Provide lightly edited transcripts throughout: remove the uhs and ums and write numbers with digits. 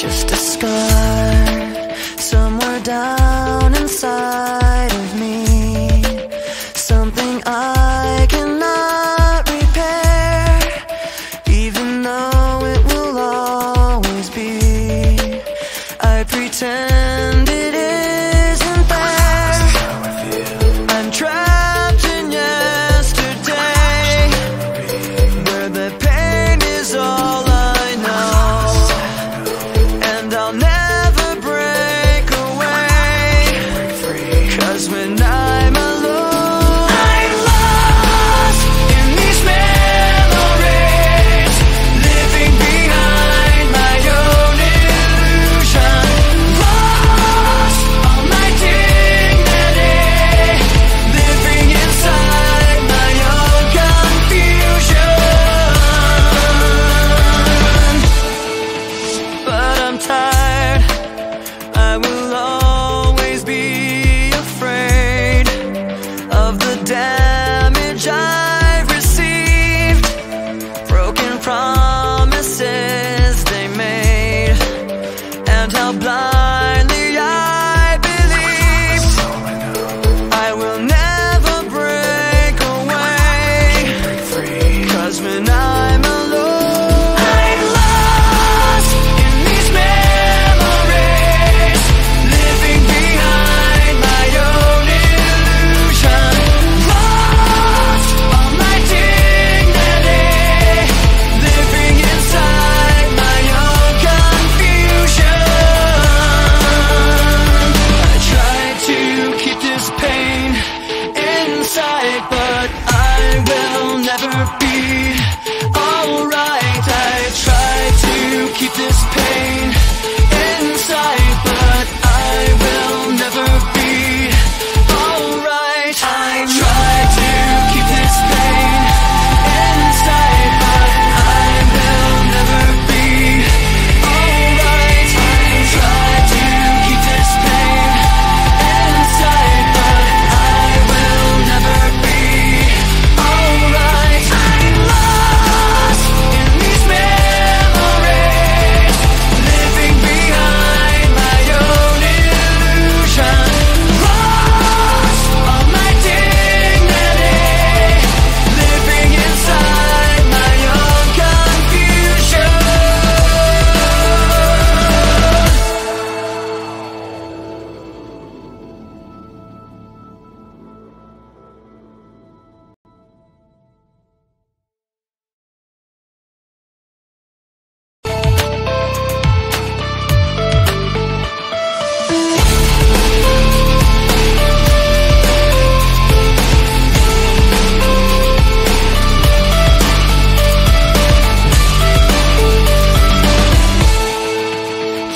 just a scar somewhere down inside of me, something I cannot repair, even though it will always be. I pretend it isn't there. I'm trying.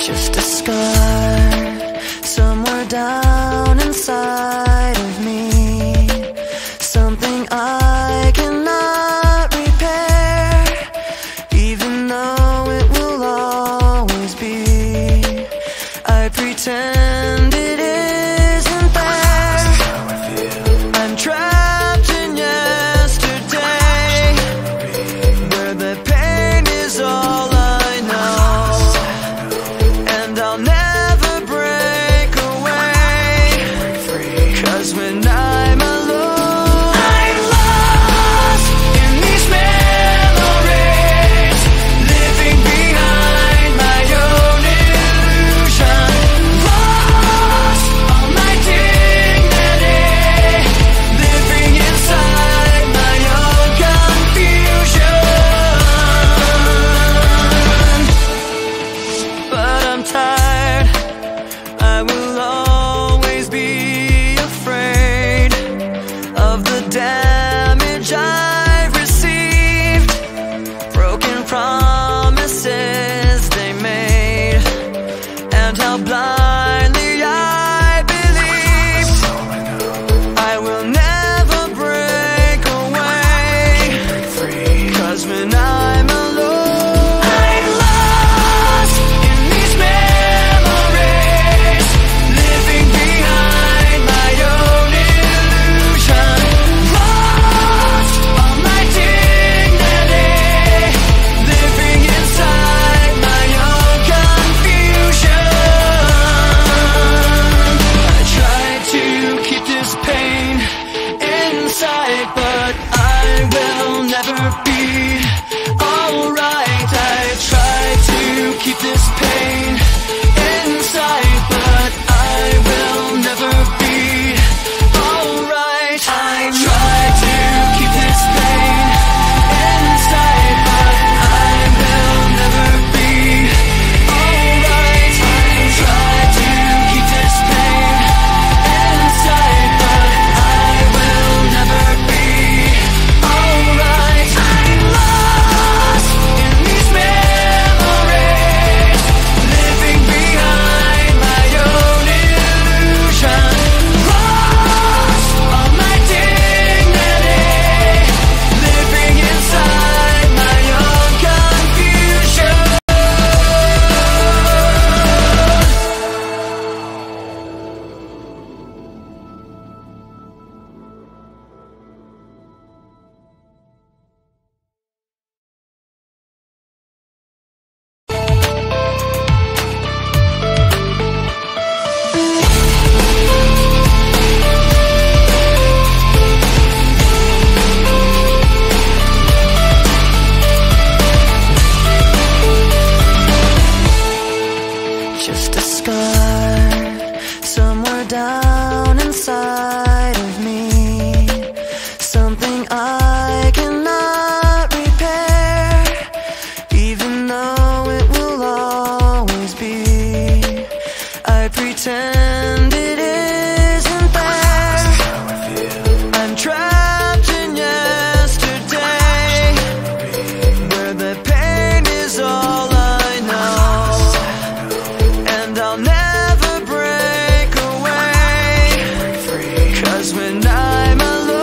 Just a scar somewhere down inside of me, something I cannot repair, even though it will always be. I pretend it isn't there. I'm trapped in yesterday, where the pain is all pretend it isn't there. I'm trapped in yesterday, where the pain is all I know, and I'll never break away, 'cause when I'm alone,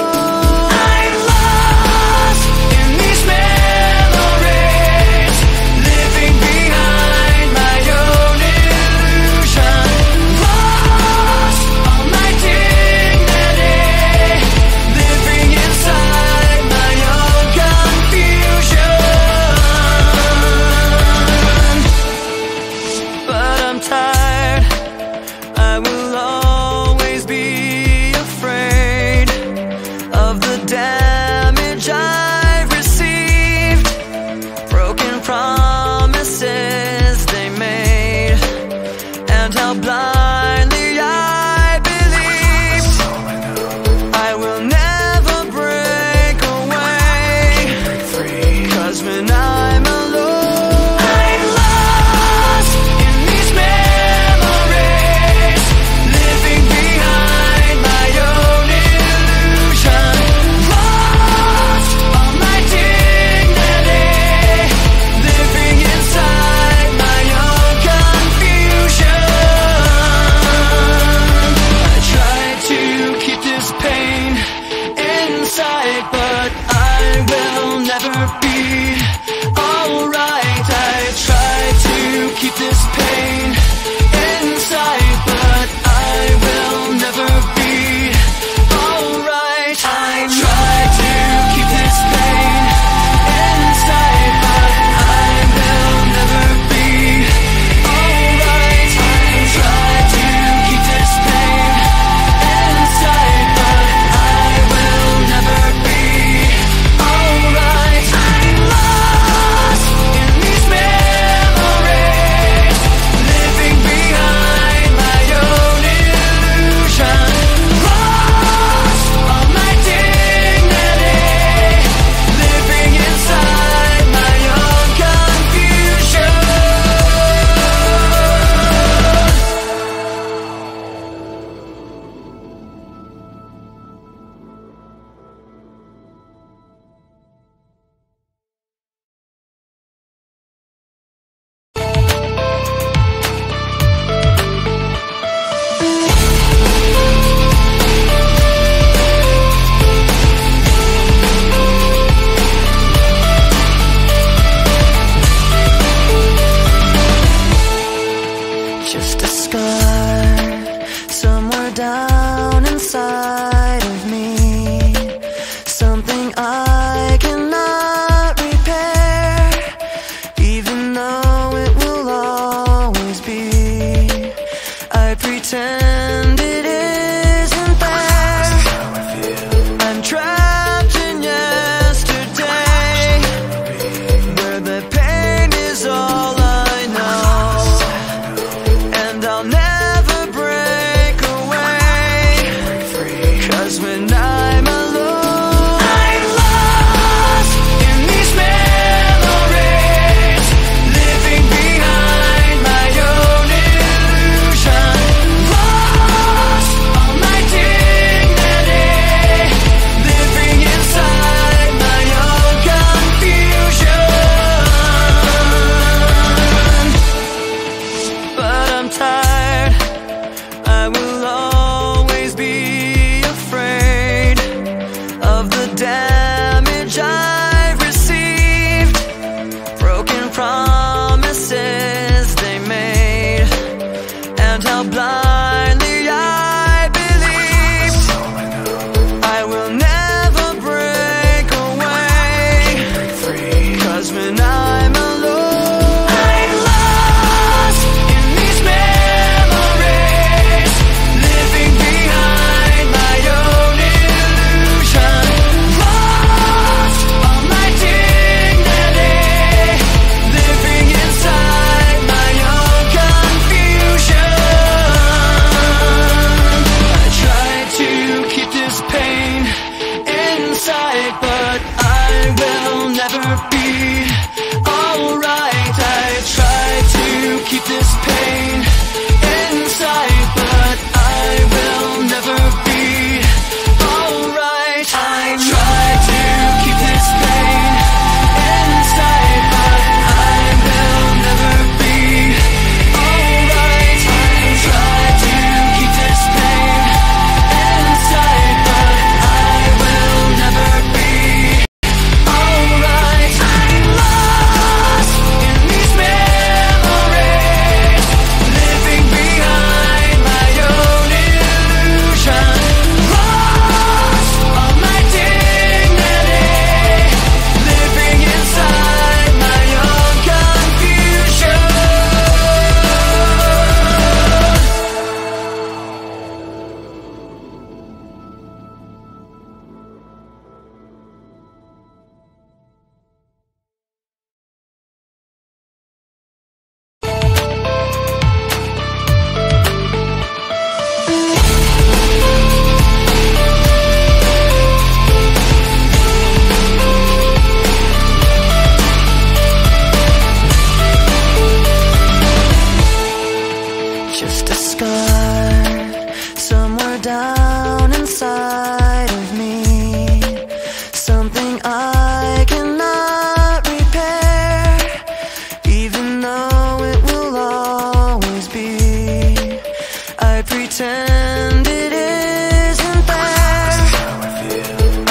pretend it isn't there.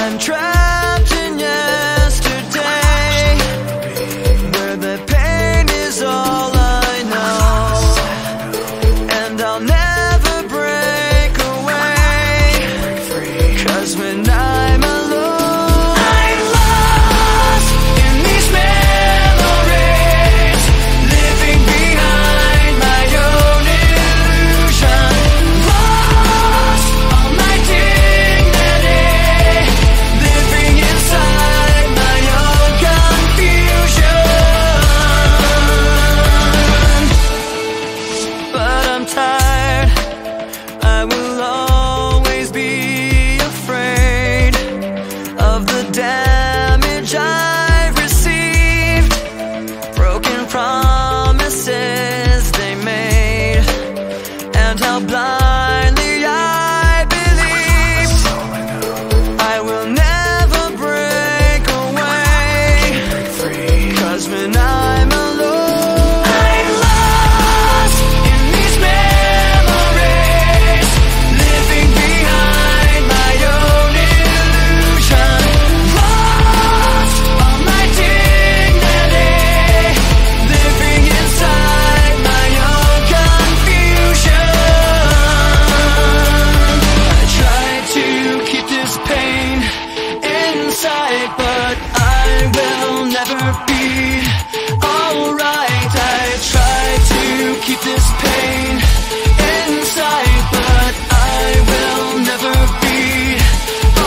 I'm trapped in yesterday, where the pain is all I know, and I'll never break away, 'cause when I'm alone, I will always be afraid of the damage I've received. Broken promises they made, and how blindly I believe. I will never break away, 'cause when I'm alone, but I will never be alright. I try to keep this pain inside, but I will never be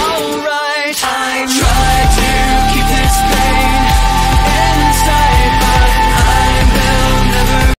alright. I try to keep this pain inside, but I will never be.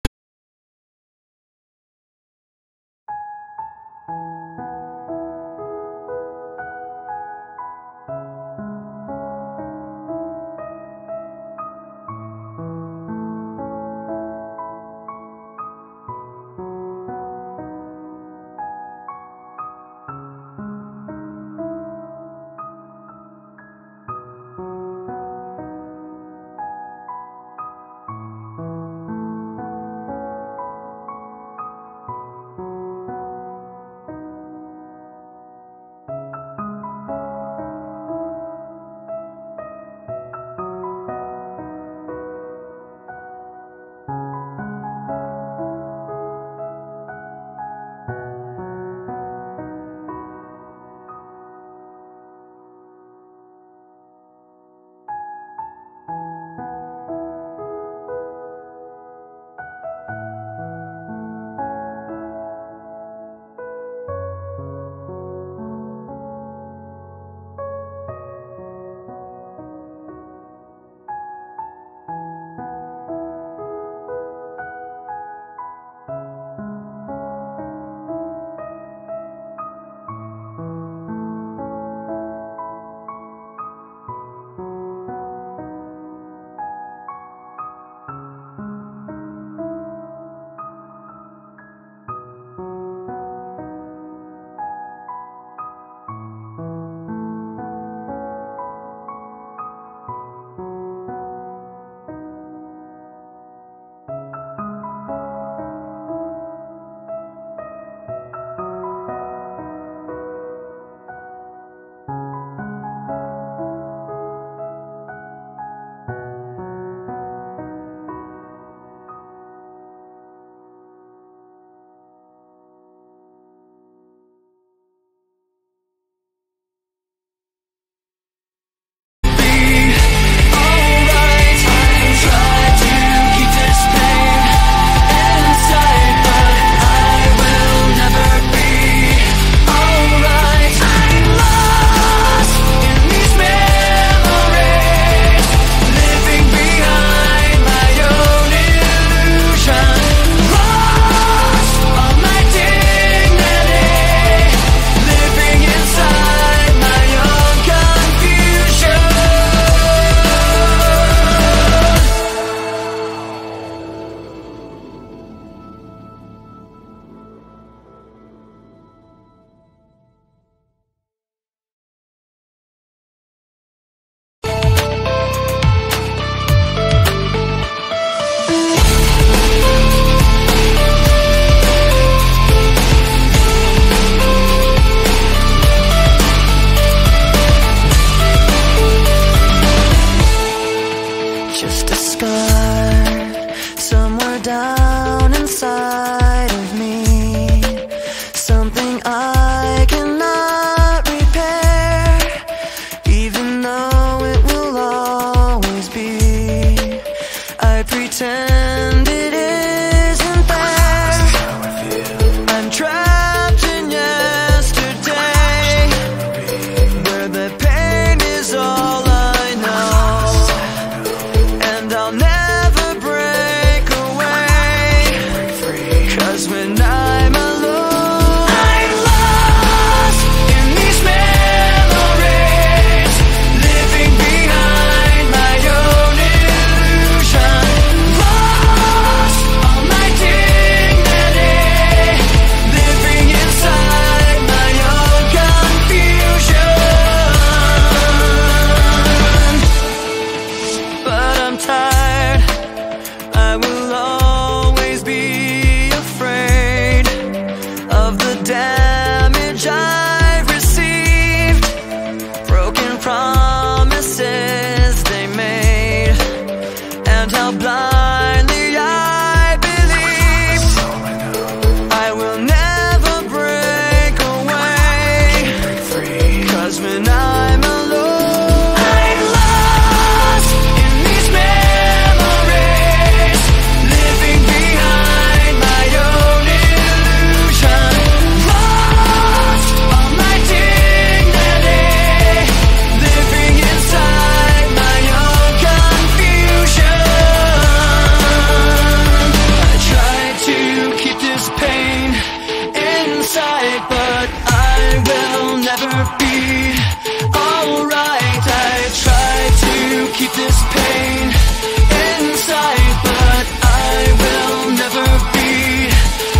down inside of me, something I cannot repair, even though it will always be. I pretend it isn't there. I'm trapped in yesterday, where the pain is all I know, and I'll never myself.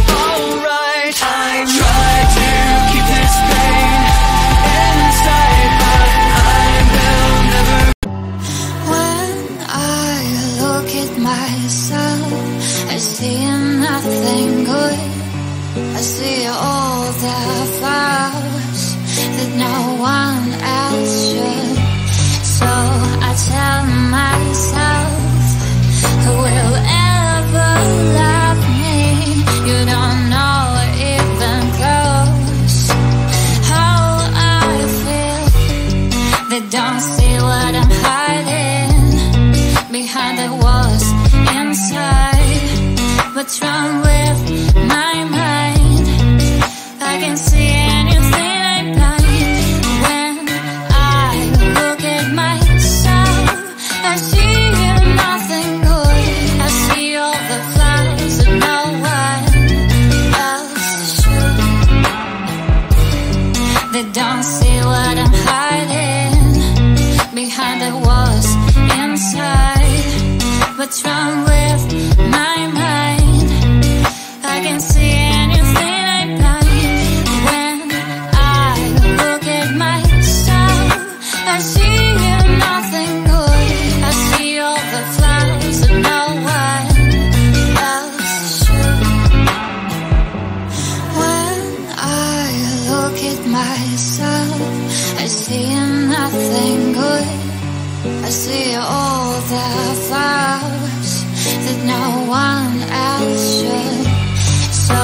I see nothing good. I see all the flaws that no one else should. So I tell myself, who will ever love me? You don't know even close how I feel. They don't see what I'm hiding behind the walls inside. What's wrong with my mind? I can see anything I blind. When I look at myself, I see nothing good. I see all the flaws that no one else should. They don't see what I'm hiding behind the walls inside. What's wrong with my mind? I can see anything I blind. When I look at myself, I see nothing good. I see all the flowers that no one else should. When I look at myself, I see nothing good. I see all the flowers that no one else should. So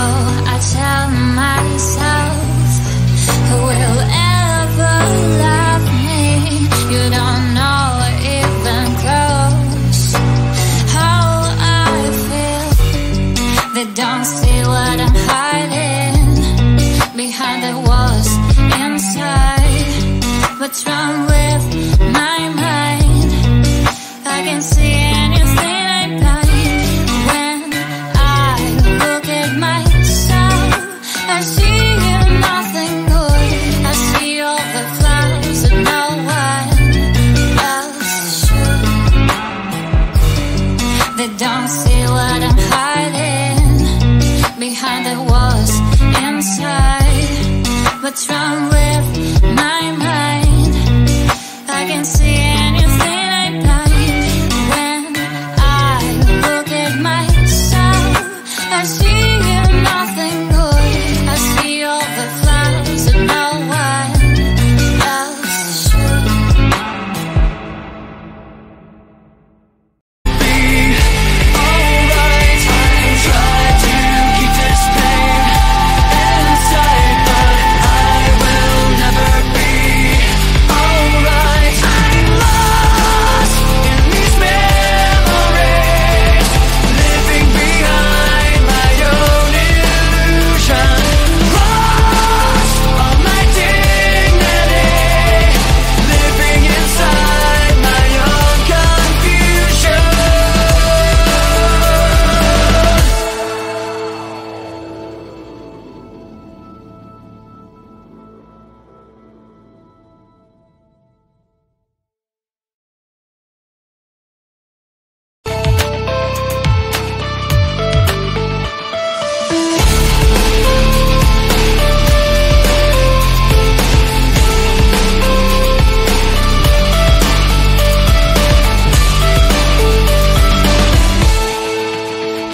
I tell myself, who will ever love me? You don't know even close how I feel. They don't see what I'm hiding behind the walls inside. What's wrong with my mind? I can see anything I blind. When I look at myself, I see nothing good. I see all the flowers that no one else should. They don't see what I'm hiding behind the walls inside. What's wrong with my mind? I can see anything I blind. I see nothing good. I see all the flowers that no one else should. Be alright.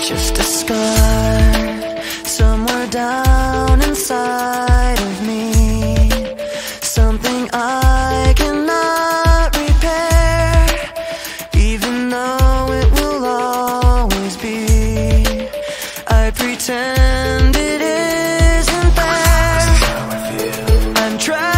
just a scar somewhere down inside of me, something I cannot repair, even though it will always be. I pretend it isn't there. I'm trying.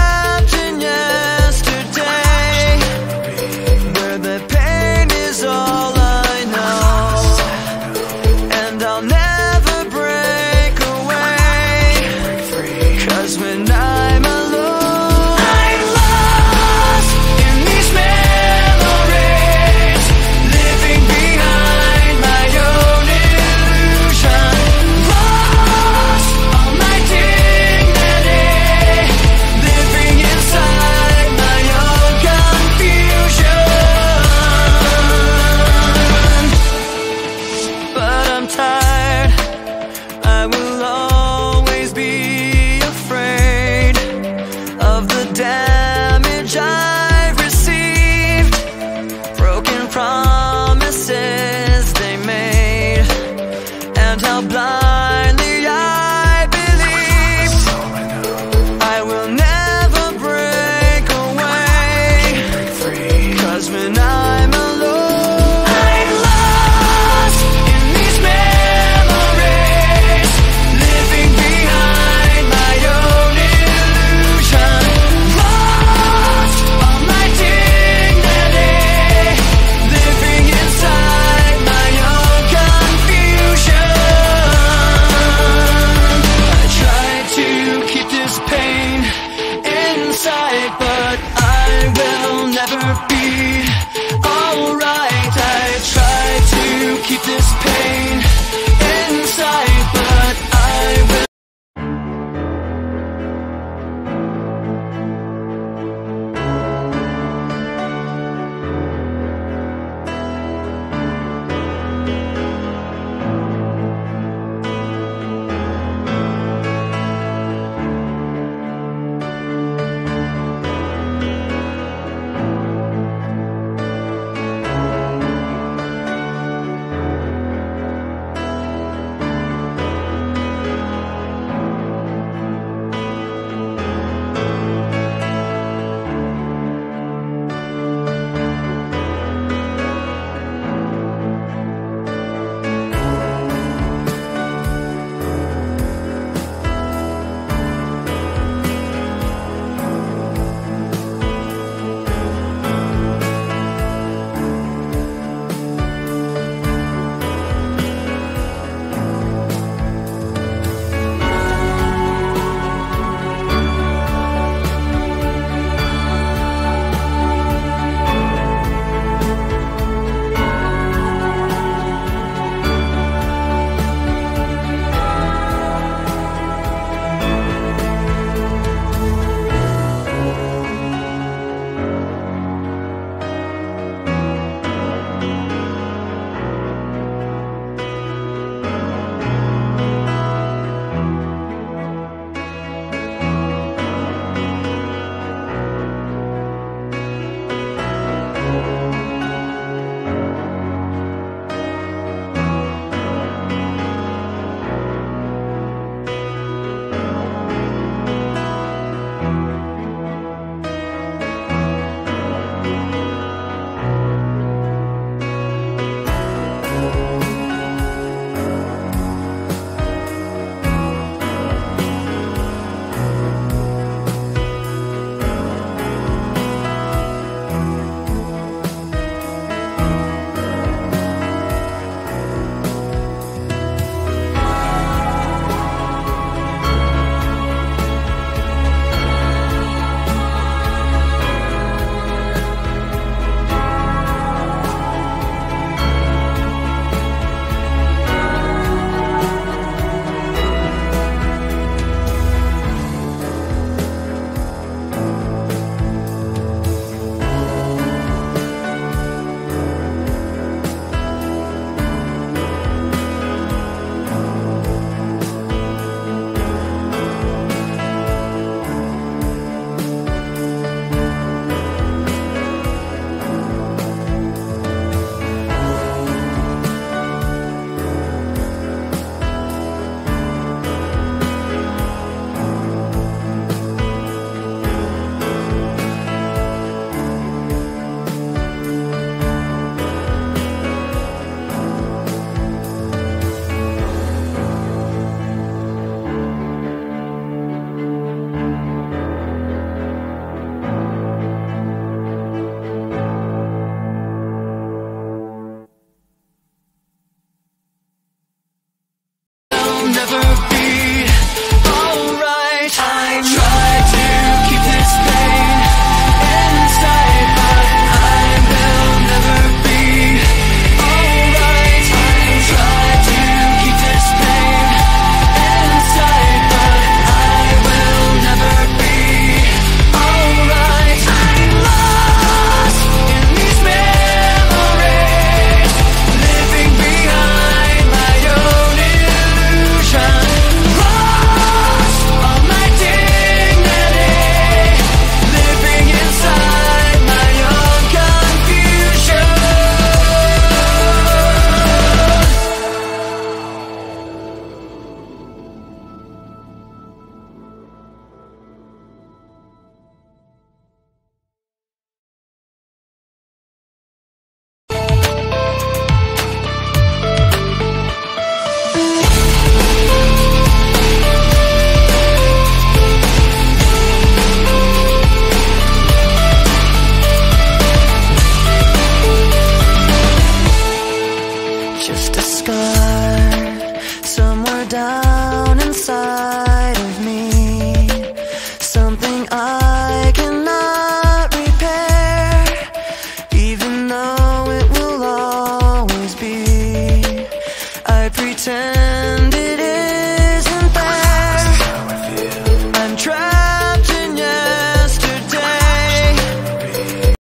pretend.